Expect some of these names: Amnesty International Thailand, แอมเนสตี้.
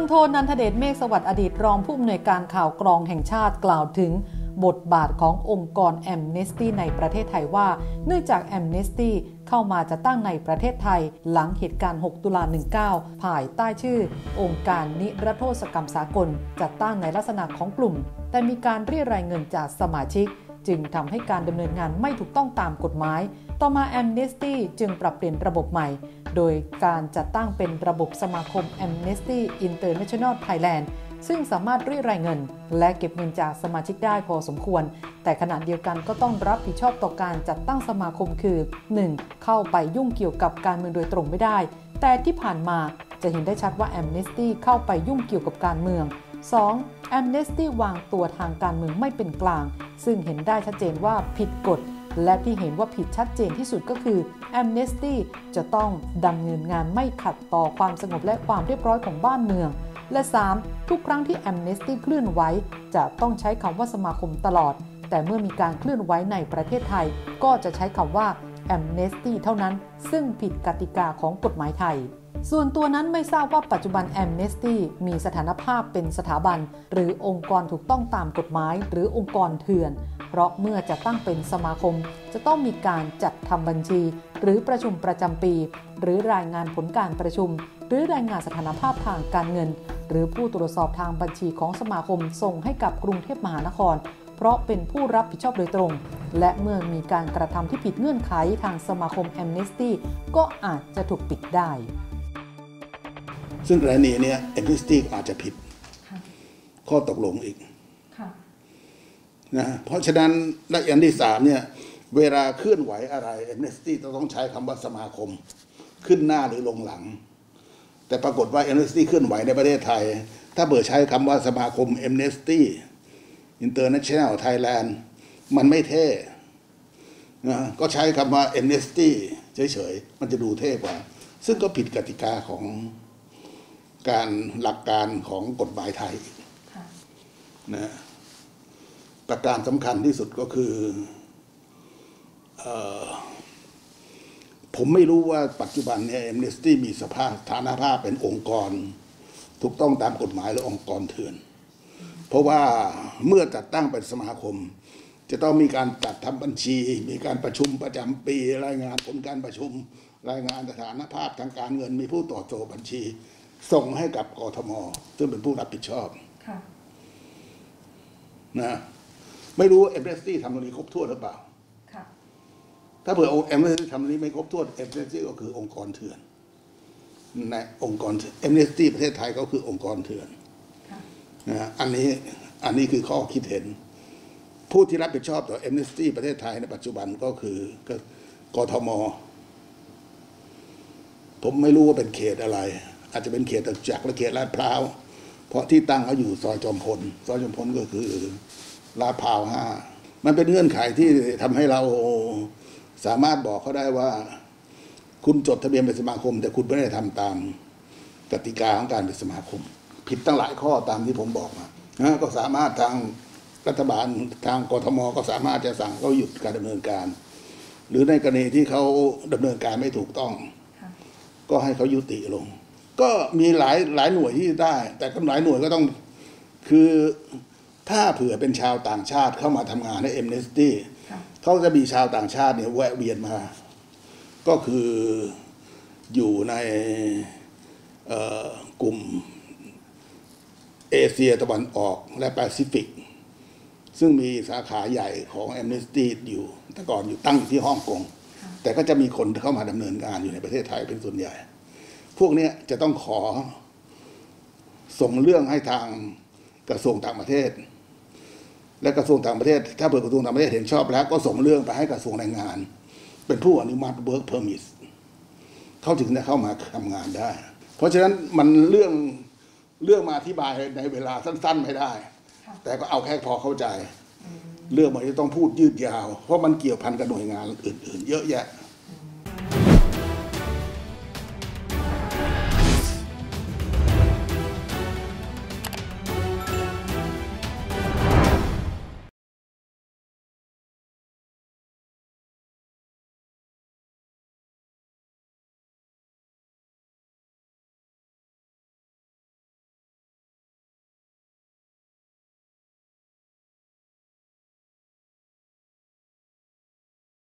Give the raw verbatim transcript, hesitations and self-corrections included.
ลโทนันทเดชเมฆสวัสดิ์อดีตรองผู้อำนวยการข่าวกรองแห่งชาติกล่าวถึงบทบาทขององค์กรแอมเนสตี้ในประเทศไทยว่าเนื่องจากแอมเนสตี้เข้ามาจัดตั้งในประเทศไทยหลังเหตุการณ์หกตุลาหนึ่งเก้าภายใต้ชื่อองค์การนิรโทษกรรมสากลจัดตั้งในลักษณะของกลุ่มแต่มีการเรียรายเงินจากสมาชิกจึงทำให้การดำเนินงานไม่ถูกต้องตามกฎหมายต่อมาแอมเนสตี้จึงปรับเปลี่ยนระบบใหม่โดยการจัดตั้งเป็นระบบสมาคม Amnesty International Thailand ซึ่งสามารถเรียกรายเงินและเก็บเงินจากสมาชิกได้พอสมควรแต่ขณะเดียวกันก็ต้องรับผิดชอบต่อการจัดตั้งสมาคมคือ หนึ่ง เข้าไปยุ่งเกี่ยวกับการเมืองโดยตรงไม่ได้แต่ที่ผ่านมาจะเห็นได้ชัดว่า Amnesty เข้าไปยุ่งเกี่ยวกับการเมือง สอง Amnesty วางตัวทางการเมืองไม่เป็นกลางซึ่งเห็นได้ชัดเจนว่าผิดกฎและที่เห็นว่าผิดชัดเจนที่สุดก็คือ Amnesty จะต้องดำเนินงานไม่ขัดต่อความสงบและความเรียบร้อยของบ้านเมืองและสามทุกครั้งที่ Amnesty เคลื่อนไหวจะต้องใช้คำว่าสมาคมตลอดแต่เมื่อมีการเคลื่อนไหวในประเทศไทยก็จะใช้คำว่า Amnesty เท่านั้นซึ่งผิดกติกาของกฎหมายไทยส่วนตัวนั้นไม่ทราบว่าปัจจุบัน Amnesty มีสถานภาพเป็นสถาบันหรือองค์กรถูกต้องตามกฎหมายหรือองค์กรเถื่อนเพราะเมื่อจะตั้งเป็นสมาคมจะต้องมีการจัดทำบัญชีหรือประชุมประจำปีหรือรายงานผลการประชุมหรือรายงานสถานภาพทางการเงินหรือผู้ตรวจสอบทางบัญชีของสมาคมส่งให้กับกรุงเทพมหานครเพราะเป็นผู้รับผิดชอบโดยตรงและเมื่อมีการกระทำที่ผิดเงื่อนไขทางสมาคม Amnesty ก็อาจจะถูกปิดได้ซึ่งกรณีนี้ Amnesty อาจจะผิดข้อตกลงอีกนะเพราะฉะนั้นในอันที่สามเนี่ยเวลาเคลื่อนไหวอะไร Amnesty ต้องใช้คำว่าสมาคมขึ้นหน้าหรือลงหลังแต่ปรากฏว่า Amnesty เคลื่อนไหวในประเทศไทยถ้าเปิดใช้คำว่าสมาคม Amnesty International Thailand มันไม่เท่นะก็ใช้คำว่า Amnesty เฉยๆมันจะดูเท่กว่าซึ่งก็ผิดกติกาของการหลักการของกฎหมายไทยนะประการสำคัญที่สุดก็คือเอ่อผมไม่รู้ว่าปัจจุบันเนี่ย Amnesty มีสภาพฐานะภาพเป็นองค์กรถูกต้องตามกฎหมายหรือองค์กรเถื่อนเพราะว่าเมื่อจัดตั้งเป็นสมาคมจะต้องมีการจัดทำบัญชีมีการประชุมประจำปีรายงานผลการประชุมรายงานสถานภาพทางการเงินมีผู้ตรวจสอบบัญชีส่งให้กับกทม.ซึ่งเป็นผู้รับผิดชอบนะไม่รู้เอเมเนสตี้ทำตรงนี้ครบถ้วนหรือเปล่าถ้าเผื่อเอเมเนสตี้ทำตรงนี้ไม่ครบถ้วนเอเมเนสตี้ก็คือองค์กรเถื่อนในองค์กรเอเมเนสตี้ประเทศไทยก็คือองค์กรเถื่อนนะอันนี้อันนี้คือข้อคิดเห็นผู้ที่รับผิดชอบต่อเอเมเนสตี้ประเทศไทยในปัจจุบันก็คือกทม.ผมไม่รู้ว่าเป็นเขตอะไรอาจจะเป็นเขตจตุจักรและเขตลาดพร้าวเพราะที่ตั้งเขาอยู่ซอยจอมพลซอยจอมพลก็คือลาดพร้าวห้ามันเป็นเงื่อนไขที่ทำให้เราสามารถบอกเขาได้ว่าคุณจดทะเบียนเป็นสมาคมแต่คุณไม่ได้ทำตามกติกาของการเป็นสมาคมผิดตั้งหลายข้อตามที่ผมบอกมานะก็สามารถทางรัฐบาลทางกทม.ก็สามารถจะสั่งเขาหยุดการดำเนินการหรือในกรณีที่เขาดำเนินการไม่ถูกต้องก็ให้เขายุติลงก็มีหลายหลายหน่วยที่ได้แต่ก็หลายหน่วยก็ต้องคือถ้าเผื่อเป็นชาวต่างชาติเข้ามาทำงานใน Amnesty เขาจะมีชาวต่างชาติเนี่ยแวะเวียนมาก็คืออยู่ในกลุ่มเอเชียตะวันออกและแปซิฟิกซึ่งมีสาขาใหญ่ของ Amnesty อยู่แต่ก่อนอยู่ตั้งที่ฮ่องกงแต่ก็จะมีคนเข้ามาดำเนินงานอยู่ในประเทศไทยเป็นส่วนใหญ่พวกนี้จะต้องขอส่งเรื่องให้ทางกระทรวงต่างประเทศและกระทรวงต่างประเทศถ้าเปิดกระทรวงต่างประเทศเห็นชอบแล้วก็ส่งเรื่องไปให้กระทรวงแรงงานเป็นผู้อนุมัติ work permit เขาถึงจะเข้ามาทำงานได้เพราะฉะนั้นมันเรื่องเรื่องมาอธิบายในเวลาสั้นๆไม่ได้แต่ก็เอาแค่พอเข้าใจเรื่องมันจะต้องพูดยืดยาวเพราะมันเกี่ยวพันกับหน่วยงานอื่นๆเยอะแยะ